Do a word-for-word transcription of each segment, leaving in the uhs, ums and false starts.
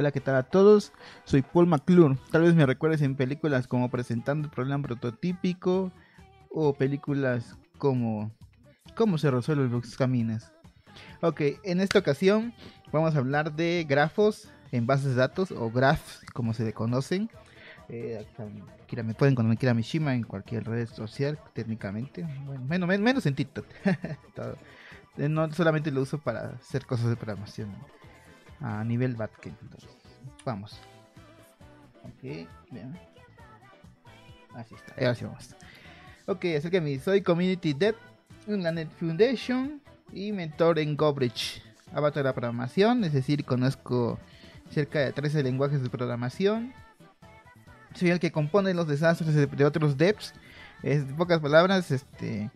Hola, ¿qué tal a todos? Soy Paul McClure. Tal vez me recuerdes en películas como Presentando el Problema Prototípico o películas como ¿cómo se resuelve los caminos? Ok, en esta ocasión vamos a hablar de grafos en bases de datos o graphs como se le conocen. Eh, me pueden conocer a Mishima en cualquier red social técnicamente, bueno, menos, menos, menos en TikTok. No solamente lo uso para hacer cosas de programación a nivel backend. Entonces, vamos. Ok, bien. Así está, ahora sí vamos. Ok, así que me soy Community Dev en la Net Foundation y mentor en GoBridge. Avatar de programación, es decir, conozco cerca de trece lenguajes de programación. Soy el que compone los desastres de otros devs. Es, en pocas palabras, este,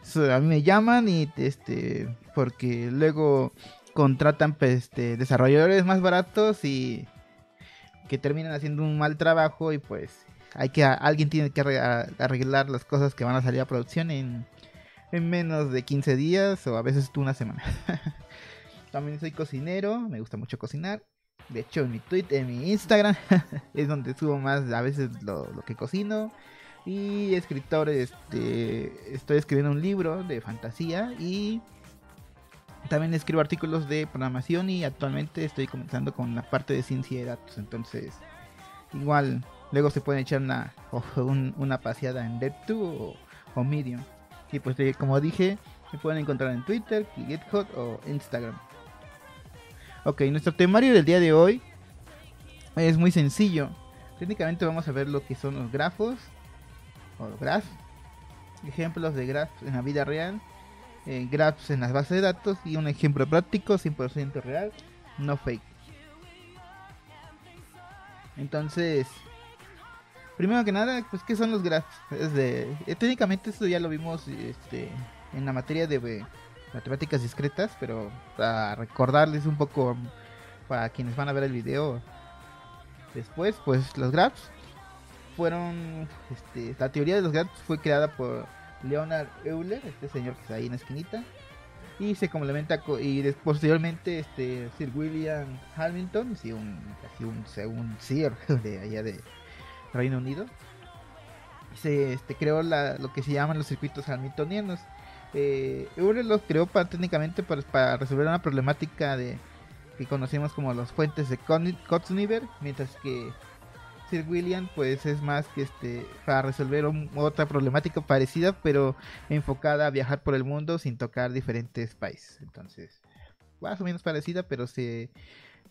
so, a mí me llaman y este, porque luego contratan pues, este, desarrolladores más baratos y que terminan haciendo un mal trabajo y pues hay que, alguien tiene que arreglar las cosas que van a salir a producción en, en menos de quince días o a veces una semana. También soy cocinero, me gusta mucho cocinar. De hecho, en mi Twitter, en mi Instagram, es donde subo más a veces lo, lo que cocino. Y escritor, este, estoy escribiendo un libro de fantasía y también escribo artículos de programación y actualmente estoy comenzando con la parte de ciencia de datos. Entonces, igual, luego se pueden echar una, o, un, una paseada en DevTube o, o Medium. Y pues, como dije, me pueden encontrar en Twitter, GitHub o Instagram. Ok, nuestro temario del día de hoy es muy sencillo. Técnicamente vamos a ver lo que son los grafos o graphs, ejemplos de graphs en la vida real, eh, graphs en las bases de datos y un ejemplo práctico cien por ciento real, no fake. Entonces, primero que nada, pues ¿qué son los graphs? Es de, eh, técnicamente esto ya lo vimos este, en la materia de Eh, matemáticas discretas, pero para recordarles un poco para quienes van a ver el video después, pues los graphs fueron este, la teoría de los graphs fue creada por Leonard Euler, este señor que está ahí en la esquinita, y se complementa co y posteriormente este Sir William Hamilton, sí, un, así un, un Sir de allá de Reino Unido, se este, creó la, lo que se llaman los circuitos hamiltonianos. Eh, Euler los creó para, técnicamente para, para resolver una problemática de que conocemos como los puentes de Cotseniber, mientras que Sir William pues es más que este para resolver un, otra problemática parecida pero enfocada a viajar por el mundo sin tocar diferentes países. Entonces más o menos parecida pero se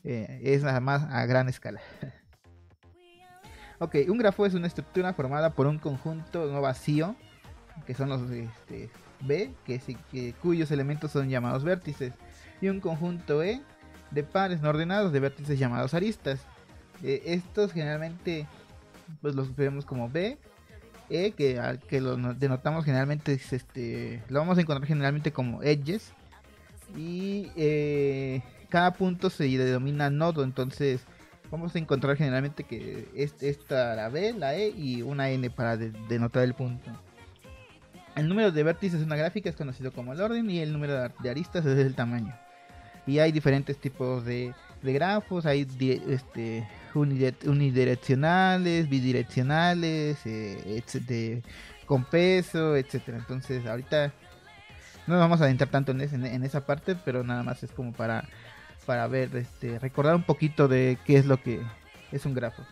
eh, es nada más a gran escala. Ok, un grafo es una estructura formada por un conjunto no vacío que son los este, B, que, que, cuyos elementos son llamados vértices, y un conjunto E de pares no ordenados de vértices llamados aristas. Eh, estos generalmente pues los vemos como B, E, que, que lo denotamos generalmente, este, lo vamos a encontrar generalmente como edges, y eh, cada punto se denomina nodo, entonces vamos a encontrar generalmente que este, esta la B, la E y una N para de, denotar el punto. El número de vértices de una gráfica es conocido como el orden y el número de aristas es el tamaño. Y hay diferentes tipos de, de grafos, hay di, este, unidireccionales, bidireccionales, eh, de, con peso, etcétera. Entonces ahorita no nos vamos a adentrar tanto en, ese, en esa parte, pero nada más es como para, para ver, este, recordar un poquito de qué es lo que es un grafo.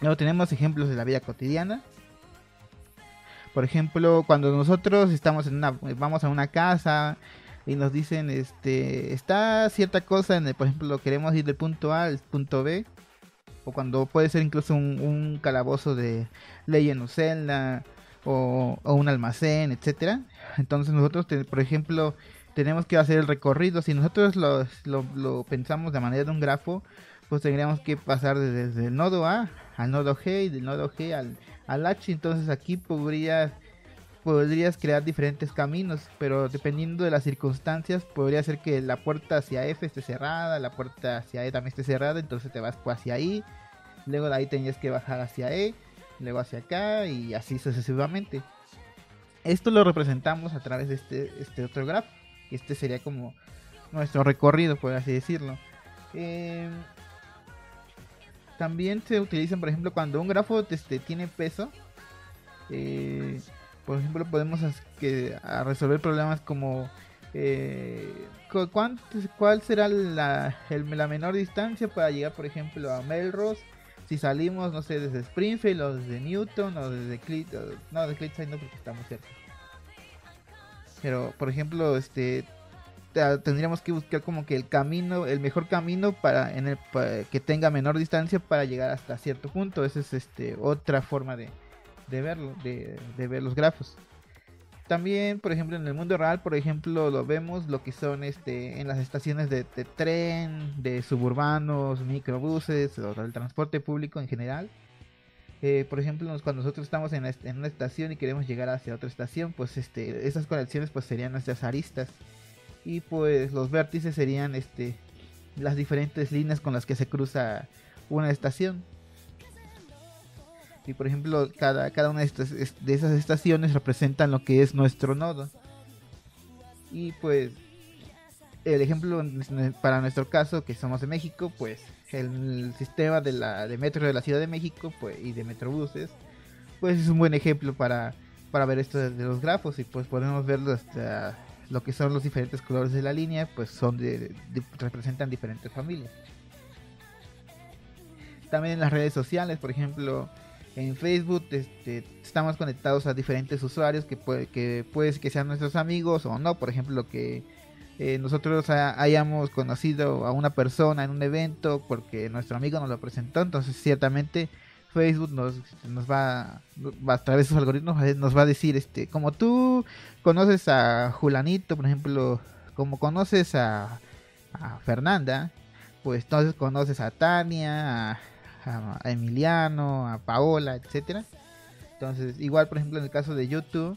Luego tenemos ejemplos de la vida cotidiana. Por ejemplo, cuando nosotros estamos en una, vamos a una casa y nos dicen, este, está cierta cosa, en el, por ejemplo, queremos ir del punto A al punto B, o cuando puede ser incluso un, un calabozo de Legend of Zelda, o, o un almacén, etcétera. Entonces nosotros, te, por ejemplo, tenemos que hacer el recorrido. Si nosotros lo, lo, lo pensamos de manera de un grafo, pues tendríamos que pasar desde, desde el nodo A al nodo G y del nodo G al, al H. Entonces aquí podrías, podrías crear diferentes caminos, pero dependiendo de las circunstancias podría ser que la puerta hacia F esté cerrada, la puerta hacia E también esté cerrada, entonces te vas hacia I, luego de ahí tenías que bajar hacia E, luego hacia acá y así sucesivamente. Esto lo representamos a través de este, este otro grafo. Este sería como nuestro recorrido, por así decirlo. Eh, también se utilizan, por ejemplo, cuando un grafo este, tiene peso. Eh, por ejemplo, podemos as que, a resolver problemas como eh, cu cuál será la, el, la menor distancia para llegar, por ejemplo, a Melrose. Si salimos, no sé, desde Springfield o desde Newton o desde Cliffside, no, de Cliffside no porque estamos cerca. Pero, por ejemplo, este tendríamos que buscar como que el camino, el mejor camino para, en el, para que tenga menor distancia para llegar hasta cierto punto. Esa es este otra forma de, de verlo, de, de ver los grafos. También, por ejemplo, en el mundo real, por ejemplo, lo vemos lo que son este en las estaciones de, de tren, de suburbanos, microbuses, o el transporte público en general. Eh, por ejemplo, cuando nosotros estamos en, la, en una estación y queremos llegar hacia otra estación, pues este esas conexiones pues serían nuestras aristas. Y pues los vértices serían este las diferentes líneas con las que se cruza una estación. Y por ejemplo, cada, cada una de, estas, de esas estaciones representan lo que es nuestro nodo. Y pues el ejemplo para nuestro caso, que somos de México, pues el sistema de, la, de metro de la Ciudad de México pues, y de metrobuses, pues es un buen ejemplo para, para ver esto de, de los grafos. Y pues podemos verlo hasta... lo que son los diferentes colores de la línea, pues son de, de, de, representan diferentes familias. También en las redes sociales, por ejemplo, en Facebook este, estamos conectados a diferentes usuarios que puede que, pues, que sean nuestros amigos o no. Por ejemplo, que eh, nosotros ha, hayamos conocido a una persona en un evento porque nuestro amigo nos lo presentó. Entonces ciertamente Facebook nos, nos va, va a través de sus algoritmos nos va a decir este como tú conoces a Julanito, por ejemplo, como conoces a, a Fernanda, pues entonces conoces a Tania, a, a Emiliano, a Paola, etcétera. Entonces igual, por ejemplo, en el caso de YouTube,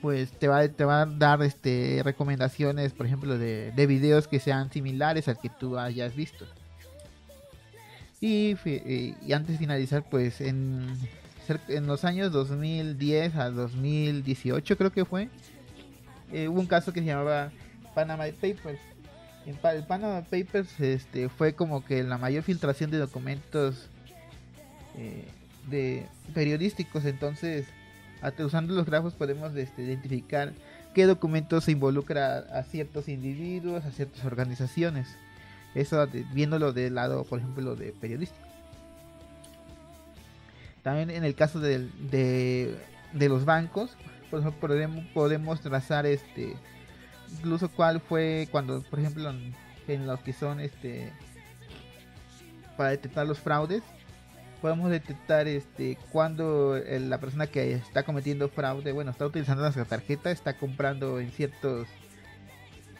pues te va, te va a dar este recomendaciones, por ejemplo, de, de videos que sean similares al que tú hayas visto. Y, y antes de finalizar, pues en, en los años dos mil diez a dos mil dieciocho creo que fue, eh, hubo un caso que se llamaba Panama Papers. En el Panama Papers este, fue como que la mayor filtración de documentos eh, de periodísticos. Entonces, usando los grafos podemos este, identificar qué documentos se involucra a ciertos individuos, a ciertas organizaciones. Eso de, viéndolo del lado, por ejemplo, de periodístico. También en el caso de, de, de los bancos, por ejemplo, podemos, podemos trazar este incluso cuál fue cuando, por ejemplo, en, en los que son este para detectar los fraudes, podemos detectar este cuando la persona que está cometiendo fraude, bueno, está utilizando nuestra tarjeta, está comprando en ciertos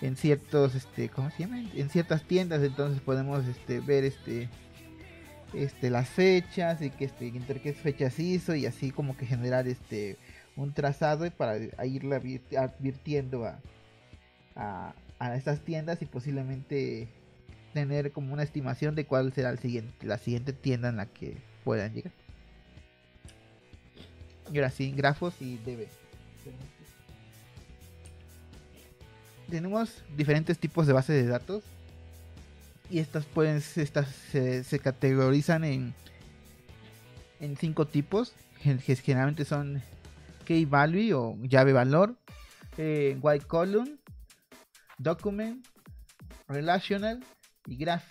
en ciertos este ¿cómo se llama? en ciertas tiendas. Entonces podemos este ver este este las fechas y que este entre qué fechas hizo, y así como que generar este un trazado y para irle advirtiendo a, a a estas tiendas, y posiblemente tener como una estimación de cuál será el siguiente la siguiente tienda en la que puedan llegar. Y ahora sí, grafos y D B. Tenemos diferentes tipos de bases de datos, y estas pueden estas se, se categorizan en en cinco tipos, que generalmente son key value o llave valor, eh, white column, document, relational y graph.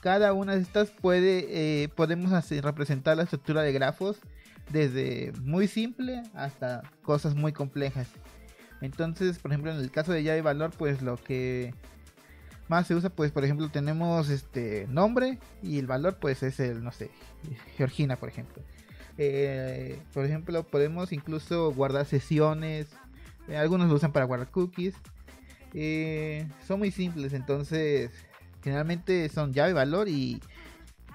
Cada una de estas puede eh, podemos hacer, representar la estructura de grafos desde muy simple hasta cosas muy complejas. Entonces, por ejemplo, en el caso de llave valor, pues lo que más se usa, pues por ejemplo, tenemos este nombre, y el valor pues es el, no sé, Georgina, por ejemplo. Eh, por ejemplo, podemos incluso guardar sesiones, eh, algunos lo usan para guardar cookies. Eh, son muy simples, entonces generalmente son llave valor, y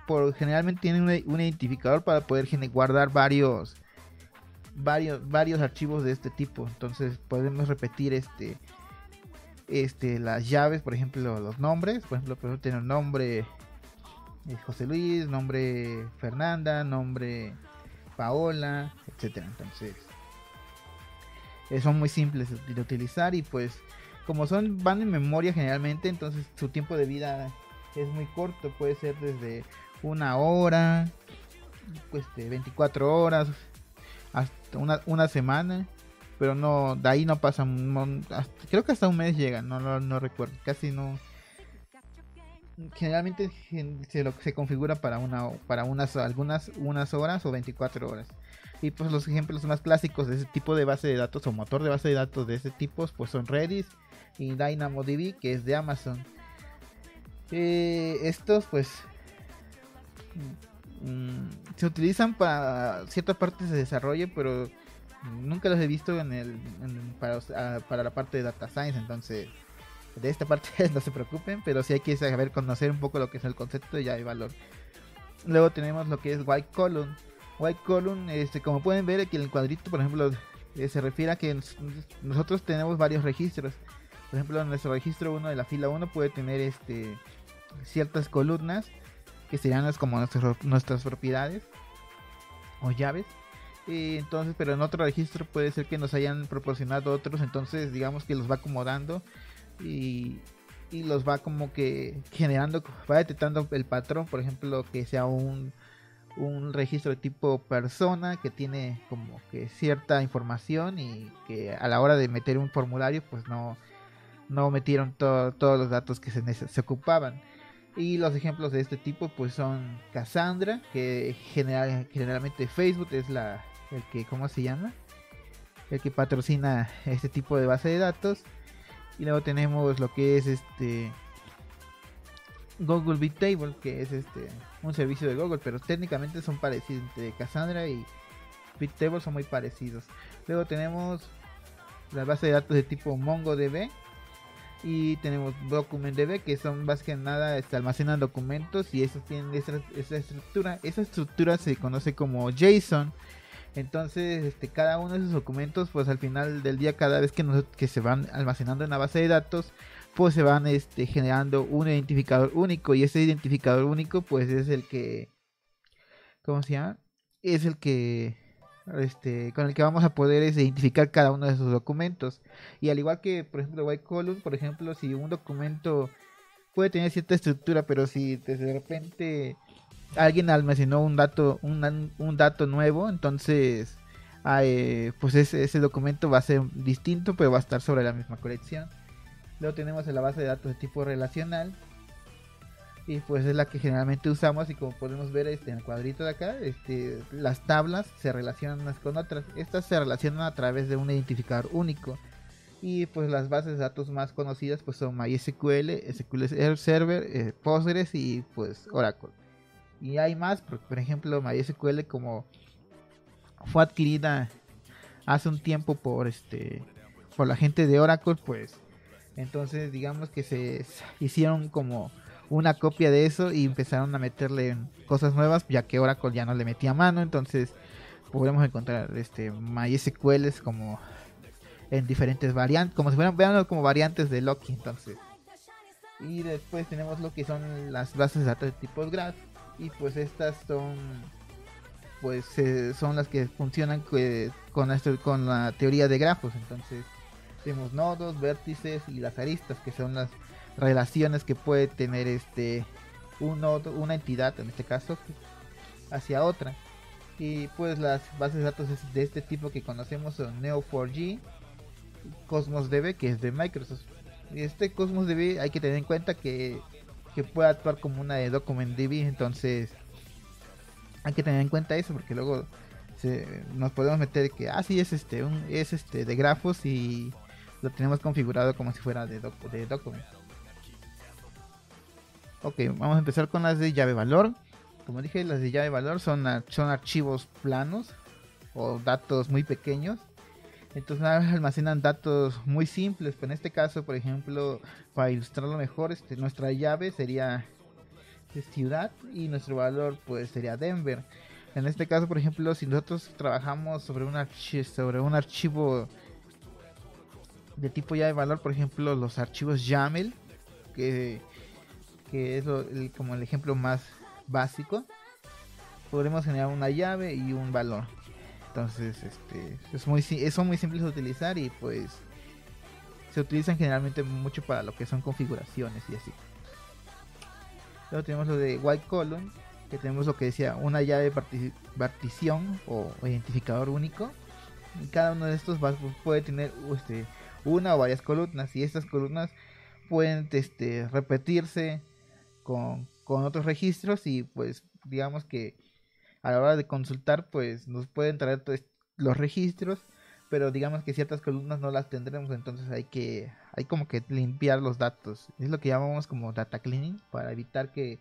por generalmente tienen un, un identificador para poder guardar varios... Varios, varios archivos de este tipo. Entonces podemos repetir este este las llaves, por ejemplo, los nombres. Por ejemplo, podemos tener nombre José Luis, nombre Fernanda, nombre Paola, etcétera. Entonces son muy simples de utilizar, y pues como son van en memoria generalmente, entonces su tiempo de vida es muy corto. Puede ser desde una hora, pues, de veinticuatro horas, hasta una, una semana, pero no, de ahí no pasa, no, hasta, creo que hasta un mes llega, no, no, no recuerdo, casi no. Generalmente se, lo, se configura para una para unas algunas unas horas o veinticuatro horas. Y pues los ejemplos más clásicos de ese tipo de base de datos o motor de base de datos de ese tipo pues son Redis y DynamoDB, que es de Amazon. Eh, estos pues mm, se utilizan para ciertas partes de desarrollo, pero nunca los he visto en el en, para, para la parte de data science, entonces de esta parte no se preocupen, pero sí hay que saber conocer un poco lo que es el concepto y ya hay valor. Luego tenemos lo que es White Column. White Column, este, como pueden ver aquí en el cuadrito, por ejemplo, eh, se refiere a que nosotros tenemos varios registros. Por ejemplo, nuestro registro uno de la fila uno puede tener este, ciertas columnas, que serían como nuestros, nuestras propiedades o llaves. Y entonces, pero en otro registro puede ser que nos hayan proporcionado otros, entonces digamos que los va acomodando. Y, y los va como que generando, va detectando el patrón, por ejemplo, que sea un, un registro de tipo persona que tiene como que cierta información y que a la hora de meter un formulario pues no, no metieron to, todos los datos que se, se ocupaban. Y los ejemplos de este tipo pues son Cassandra, que general, generalmente Facebook es la el que, ¿cómo se llama? El que patrocina este tipo de base de datos. Y luego tenemos lo que es este Google BigTable, que es este un servicio de Google, pero técnicamente son parecidos. Entre Cassandra y BigTable son muy parecidos. Luego tenemos la base de datos de tipo MongoDB. Y tenemos DocumentDB, que son más que nada este, almacenan documentos y esos tienen esa, esa estructura. Esa estructura se conoce como JSON. Entonces, este, cada uno de esos documentos, pues al final del día, cada vez que, nos, que se van almacenando en la base de datos, pues se van este, generando un identificador único. Y ese identificador único, pues es el que, ¿cómo se llama? Es el que, este, con el que vamos a poder es, identificar cada uno de esos documentos. Y al igual que, por ejemplo, White Column, por ejemplo, si un documento puede tener cierta estructura, pero si de repente alguien almacenó un dato un, un dato nuevo, entonces eh, pues ese, ese documento va a ser distinto, pero va a estar sobre la misma colección. Luego tenemos la base de datos de tipo relacional, y pues es la que generalmente usamos, y como podemos ver este, en el cuadrito de acá, este, las tablas se relacionan unas con otras. Estas se relacionan a través de un identificador único. Y pues las bases de datos más conocidas pues son MySQL, S Q L Server, eh, Postgres y pues Oracle. Y hay más, por ejemplo, MySQL, como fue adquirida hace un tiempo por este por la gente de Oracle, pues entonces digamos que se hicieron como una copia de eso y empezaron a meterle cosas nuevas, ya que Oracle ya no le metía mano. Entonces podemos encontrar este MySQL como en diferentes variantes, como si fueran, veanlo como variantes de Loki. Entonces, y después tenemos lo que son las bases de datos de tipo Graph. Y pues estas son pues eh, son las que funcionan eh, con, esto, con la teoría de grafos. Entonces tenemos nodos, vértices y las aristas, que son las relaciones que puede tener este un nodo, una entidad en este caso, hacia otra. Y pues las bases de datos de este tipo que conocemos son Neo cuatro J, Cosmos D B, que es de Microsoft. Este Cosmos D B hay que tener en cuenta que que pueda actuar como una de DocumentDB, entonces hay que tener en cuenta eso, porque luego se, nos podemos meter que ah sí es este un es este de grafos y lo tenemos configurado como si fuera de, doc, de document. Ok, vamos a empezar con las de llave valor. Como dije, las de llave valor son, son archivos planos o datos muy pequeños. Entonces almacenan datos muy simples, pero en este caso, por ejemplo, para ilustrarlo mejor, este, nuestra llave sería ciudad y nuestro valor pues sería Denver. En este caso, por ejemplo, si nosotros trabajamos sobre un, archi- sobre un archivo de tipo llave valor, por ejemplo, los archivos YAML, que, que es lo, el, como el ejemplo más básico, podremos generar una llave y un valor. Entonces, este, es muy, son muy simples de utilizar y pues se utilizan generalmente mucho para lo que son configuraciones y así. Luego tenemos lo de White Column, que tenemos lo que decía, una llave de partición o identificador único. Y cada uno de estos va, puede tener este, una o varias columnas, y estas columnas pueden este, repetirse con, con otros registros, y pues digamos que a la hora de consultar pues nos pueden traer los registros, pero digamos que ciertas columnas no las tendremos, entonces hay que hay como que limpiar los datos. Es lo que llamamos como data cleaning, para evitar que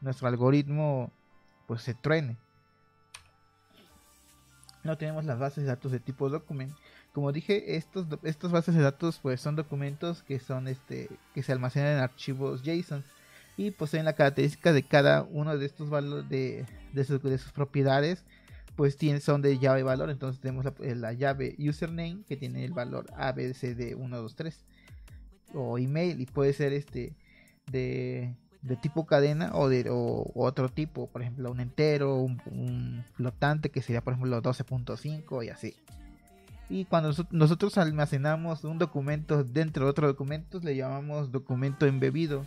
nuestro algoritmo pues se truene. No tenemos las bases de datos de tipo document. Como dije, estos estas bases de datos pues son documentos que son este que se almacenan en archivos JSON, y poseen la característica de cada uno de estos valores de, de, sus, de sus propiedades, pues tienen, son de llave valor. Entonces tenemos la, la llave username, que tiene el valor A B C D uno dos tres, o email, y puede ser este de, de tipo cadena o de o, otro tipo, por ejemplo un entero, un, un flotante, que sería por ejemplo doce punto cinco, y así. Y cuando nosotros almacenamos un documento dentro de otro documento, le llamamos documento embebido.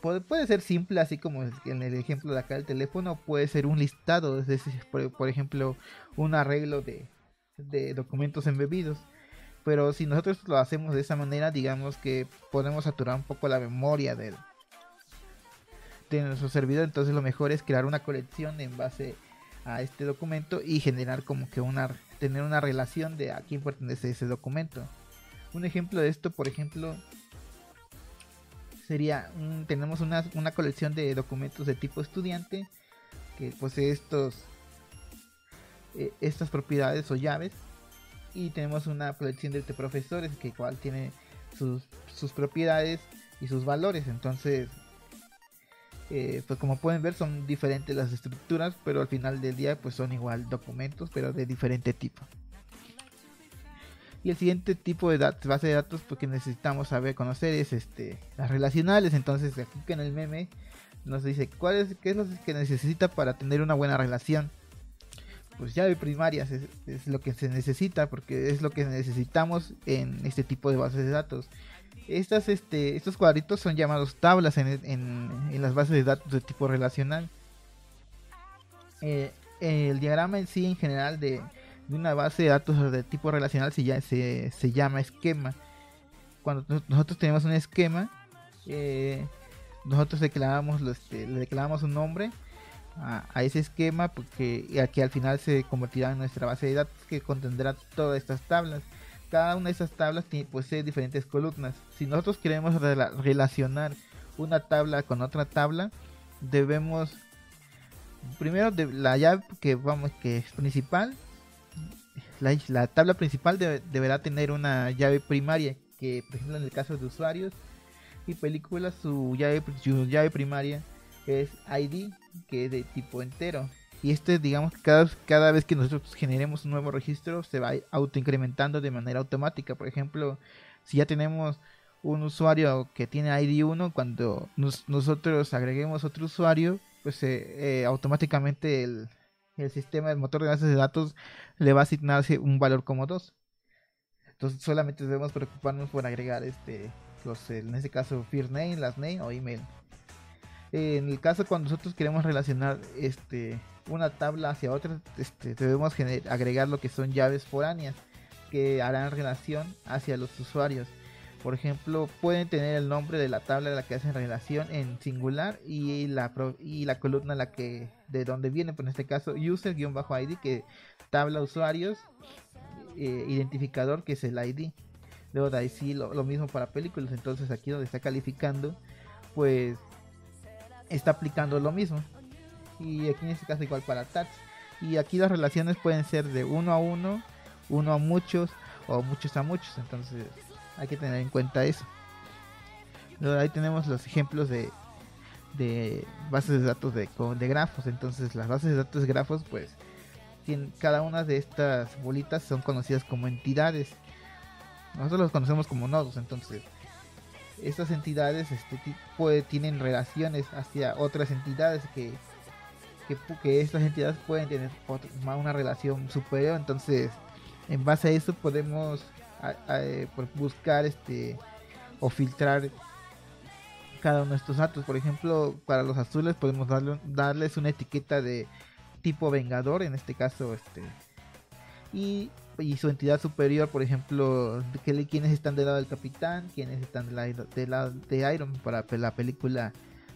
Puede ser simple, así como en el ejemplo de acá del teléfono, puede ser un listado, es decir, por, por ejemplo, un arreglo de, de documentos embebidos. Pero si nosotros lo hacemos de esa manera, digamos que podemos saturar un poco la memoria de, de nuestro servidor. Entonces lo mejor es crear una colección en base a este documento y generar como que una, tener una relación de a quién pertenece ese documento. Un ejemplo de esto, por ejemplo... Sería, un, tenemos una, una colección de documentos de tipo estudiante que posee estos, eh, estas propiedades o llaves, y tenemos una colección de profesores que igual tiene sus, sus propiedades y sus valores. Entonces, eh, pues como pueden ver, son diferentes las estructuras, pero al final del día pues son igual documentos, pero de diferente tipo. Y el siguiente tipo de base de datos porque necesitamos saber conocer es este las relacionales. Entonces aquí en el meme nos dice cuál es, qué es lo que necesita para tener una buena relación. Pues llave primaria es, es lo que se necesita, porque es lo que necesitamos en este tipo de bases de datos. Estas, este, estos cuadritos son llamados tablas en, en, en las bases de datos de tipo relacional. Eh, el diagrama en sí en general de... de una base de datos de tipo relacional se, ya, se, se llama esquema. Cuando nosotros tenemos un esquema, eh, nosotros declaramos lo, este, le declaramos un nombre a, a ese esquema, porque y aquí al final se convertirá en nuestra base de datos, que contendrá todas estas tablas. Cada una de esas tablas tiene, posee diferentes columnas. Si nosotros queremos rela relacionar una tabla con otra tabla, debemos primero de la llave que vamos que es principal. La, la tabla principal de, deberá tener una llave primaria, que por ejemplo en el caso de usuarios y películas, su llave, su llave primaria es I D, que es de tipo entero. Y este, digamos que cada, cada vez que nosotros generemos un nuevo registro se va autoincrementando de manera automática. Por ejemplo, si ya tenemos un usuario que tiene I D uno, cuando nos, nosotros agreguemos otro usuario, pues eh, eh, automáticamente el... el sistema, el motor de bases de datos, le va a asignarse un valor como dos. Entonces solamente debemos preocuparnos por agregar este los, en este caso first name, last name o email. Eh, en el caso cuando nosotros queremos relacionar este una tabla hacia otra, este, debemos agregar lo que son llaves foráneas, que harán relación hacia los usuarios. Por ejemplo, pueden tener el nombre de la tabla a la que hacen relación en singular y la, y la columna a la que, de donde viene. Por este caso, user-id, que tabla usuarios, eh, identificador, que es el I D. Luego de ahí sí, lo, lo mismo para películas. Entonces aquí donde está calificando, pues está aplicando lo mismo. Y aquí en este caso igual para tags. Y aquí las relaciones pueden ser de uno a uno, uno a muchos o muchos a muchos. Entonces... hay que tener en cuenta eso. Ahí tenemos los ejemplos de, de bases de datos de, de grafos. Entonces las bases de datos de grafos, pues tienen, cada una de estas bolitas son conocidas como entidades. Nosotros los conocemos como nodos. Entonces estas entidades este tipo de, tienen relaciones hacia otras entidades que, que, que estas entidades pueden tener una relación superior. Entonces en base a eso podemos... A, a, por buscar este o filtrar cada uno de estos datos. Por ejemplo, para los azules podemos darle, darles una etiqueta de tipo vengador, en este caso, este y, y su entidad superior, por ejemplo, que, quienes están del lado del capitán, quienes están del lado de, la, de Iron para la película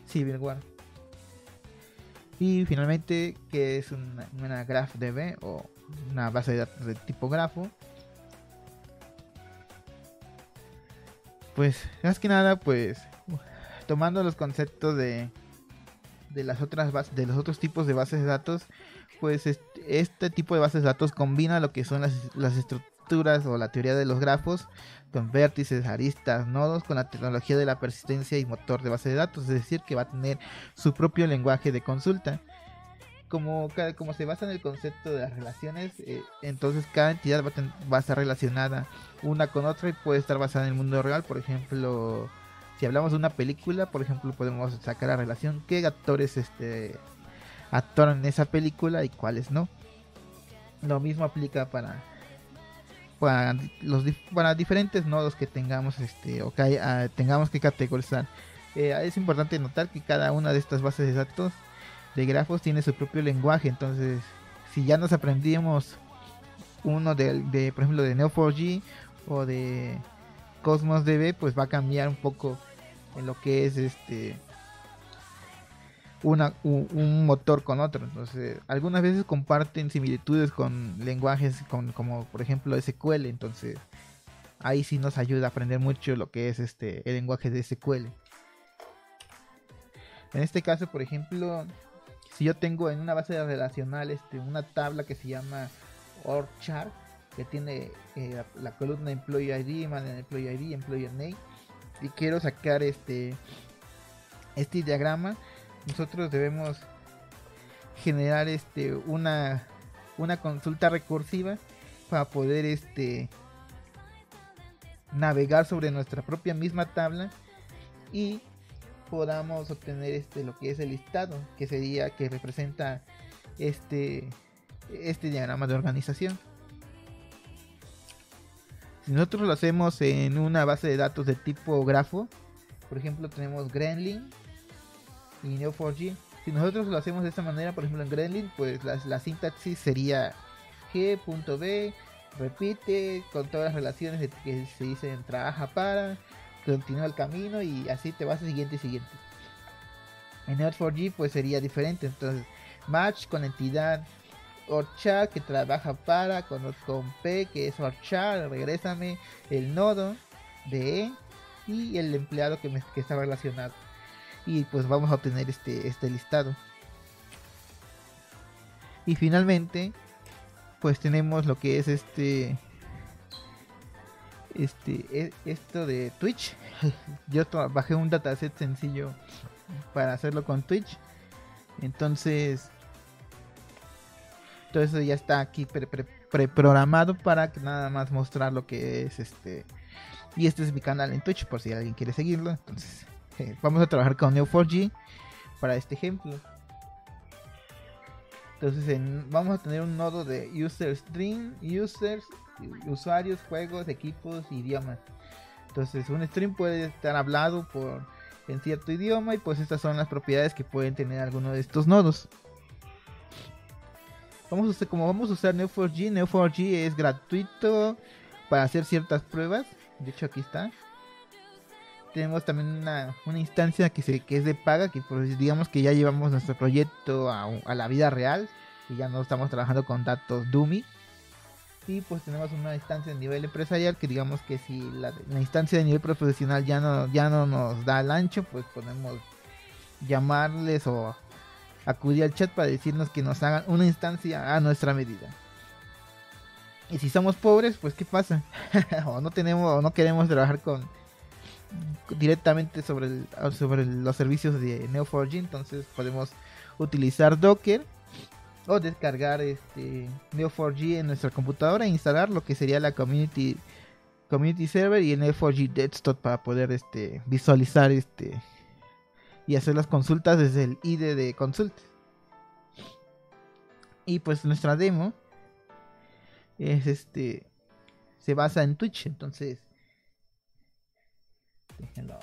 Civil War. Y finalmente, que es una, una GraphDB o una base de datos de tipo grafo. Pues más que nada, pues tomando los conceptos de de las otras bases, de los otros tipos de bases de datos, pues este, este tipo de bases de datos combina lo que son las, las estructuras o la teoría de los grafos con vértices, aristas, nodos, con la tecnología de la persistencia y motor de base de datos, es decir, que va a tener su propio lenguaje de consulta. Como, como se basa en el concepto de las relaciones, eh, entonces cada entidad va a, ten, va a estar relacionada una con otra y puede estar basada en el mundo real. Por ejemplo, si hablamos de una película, por ejemplo, podemos sacar la relación qué actores este, actuaron en esa película y cuáles no. Lo mismo aplica para, para, los, para diferentes nodos que tengamos, este, o que hay, a, tengamos que categorizar. Eh, es importante notar que cada una de estas bases de datos de grafos tiene su propio lenguaje. Entonces, si ya nos aprendimos uno de, de por ejemplo de Neo cuatro J o de Cosmos D B, pues va a cambiar un poco en lo que es este una, un, un motor con otro. Entonces, algunas veces comparten similitudes con lenguajes con, como por ejemplo S Q L. Entonces, ahí sí nos ayuda a aprender mucho lo que es este el lenguaje de S Q L. En este caso, por ejemplo, si yo tengo en una base relacional este, una tabla que se llama org chart, que tiene eh, la, la columna employee I D, manager employee I D, employer name, y quiero sacar este este diagrama, nosotros debemos generar este una una consulta recursiva para poder este navegar sobre nuestra propia misma tabla y podamos obtener este lo que es el listado, que sería que representa este este diagrama de organización. Si nosotros lo hacemos en una base de datos de tipo grafo, por ejemplo tenemos Gremlin y Neo cuatro J. Si nosotros lo hacemos de esta manera, por ejemplo en Gremlin, pues la, la sintaxis sería g.b repite con todas las relaciones de, que se dicen trabaja para continúa el camino, y así te vas al siguiente y siguiente. En Neo cuatro J pues sería diferente. Entonces, match con entidad orchard que trabaja para con, con P, que es orchard, regrésame el nodo de E y el empleado que, me, que está relacionado, y pues vamos a obtener este, este listado. Y finalmente pues tenemos lo que es este Este, esto de Twitch. Yo bajé un dataset sencillo para hacerlo con Twitch. Entonces, todo eso ya está aquí pre, pre, preprogramado para que nada más mostrar lo que es este. Y este es mi canal en Twitch, por si alguien quiere seguirlo. Entonces, eh, vamos a trabajar con Neo cuatro J para este ejemplo. Entonces, en, vamos a tener un nodo de user string, users, usuarios, juegos, equipos, idiomas. Entonces, un stream puede estar hablado por en cierto idioma, y pues estas son las propiedades que pueden tener alguno de estos nodos. Vamos a usar, como vamos a usar Neo cuatro J, Neo cuatro J es gratuito para hacer ciertas pruebas. De hecho, aquí está. Tenemos también una, una instancia que, se, que es de paga, que pues digamos que ya llevamos nuestro proyecto a, a la vida real y ya no estamos trabajando con datos dummy. Y pues tenemos una instancia de nivel empresarial, que digamos que si la, la instancia de nivel profesional ya no, ya no nos da el ancho, pues podemos llamarles o acudir al chat para decirnos que nos hagan una instancia a nuestra medida. Y si somos pobres, pues ¿qué pasa? o no tenemos o no queremos trabajar con directamente sobre, el, sobre los servicios de Neo cuatro J, entonces podemos utilizar Docker o descargar este Neo cuatro J en nuestra computadora e instalar lo que sería la community community server y el Neo cuatro J desktop para poder este visualizar este y hacer las consultas desde el I D de consult. Y pues nuestra demo es este se basa en Twitch, entonces déjenlo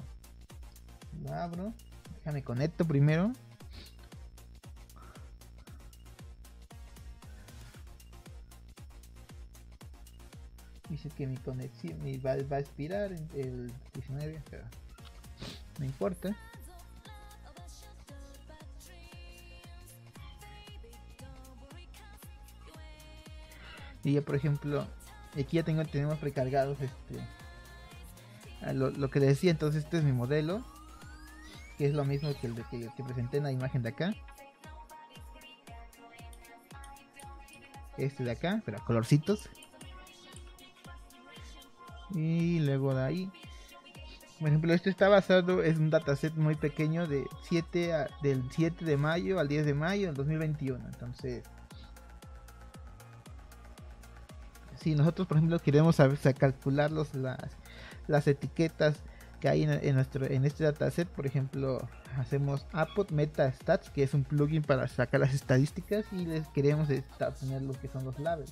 lo abro. Déjame conecto primero. Dice que mi conexión mi va, va a expirar el diecinueve, pero no importa. Y ya, por ejemplo, aquí ya tengo tenemos precargados este lo, lo que decía. Entonces este es mi modelo, que es lo mismo que el de que, que presenté en la imagen de acá, este de acá, pero a colorcitos. Y luego de ahí, por ejemplo, esto está basado, es un dataset muy pequeño de siete a, del siete de mayo al diez de mayo del dos mil veintiuno. Entonces, si nosotros, por ejemplo, queremos saber, calcular los, las, las etiquetas que hay en, en, nuestro, en este dataset, por ejemplo, hacemos A P O C MetaStats, que es un plugin para sacar las estadísticas, y les queremos poner lo que son los labels.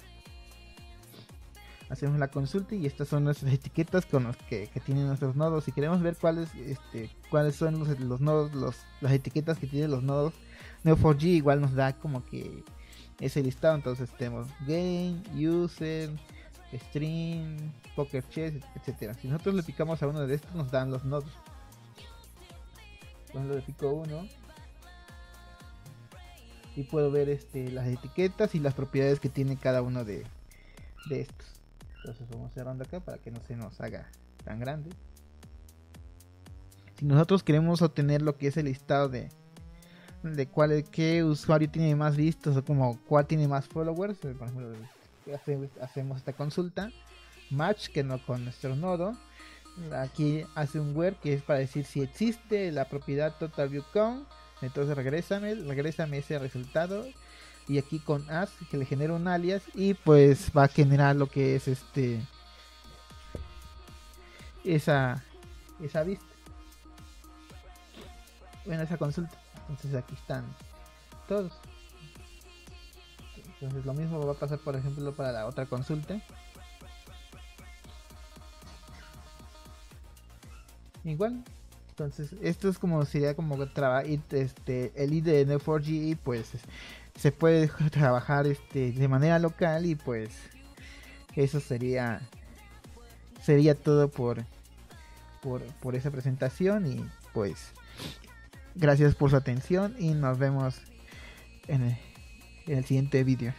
Hacemos la consulta y estas son nuestras etiquetas con los que, que tienen nuestros nodos. Si queremos ver cuáles este, cuáles son los, los nodos, los, las etiquetas que tienen los nodos, Neo cuatro J igual nos da como que ese listado. Entonces tenemos game, user, stream, poker chess, etcétera. Si nosotros le picamos a uno de estos, nos dan los nodos. Entonces le pico uno y puedo ver este, las etiquetas y las propiedades que tiene cada uno de, de estos. Entonces vamos cerrando acá para que no se nos haga tan grande. Si nosotros queremos obtener lo que es el listado de, de cuál, qué usuario tiene más vistos o como cuál tiene más followers, por ejemplo, hace, hacemos esta consulta match que no con nuestro nodo. Aquí hace un where que es para decir si existe la propiedad total view count. Entonces regrésame, regrésame ese resultado. Y aquí con as que le genera un alias y pues va a generar lo que es este esa esa vista, bueno, esa consulta. Entonces aquí están todos. Entonces lo mismo va a pasar, por ejemplo, para la otra consulta. Igual. Entonces esto es como sería como trabajar este el I D de Neo cuatro J, pues se puede trabajar este de manera local. Y pues eso sería sería todo por por, por esa presentación. Y pues gracias por su atención y nos vemos en el, en el siguiente vídeo.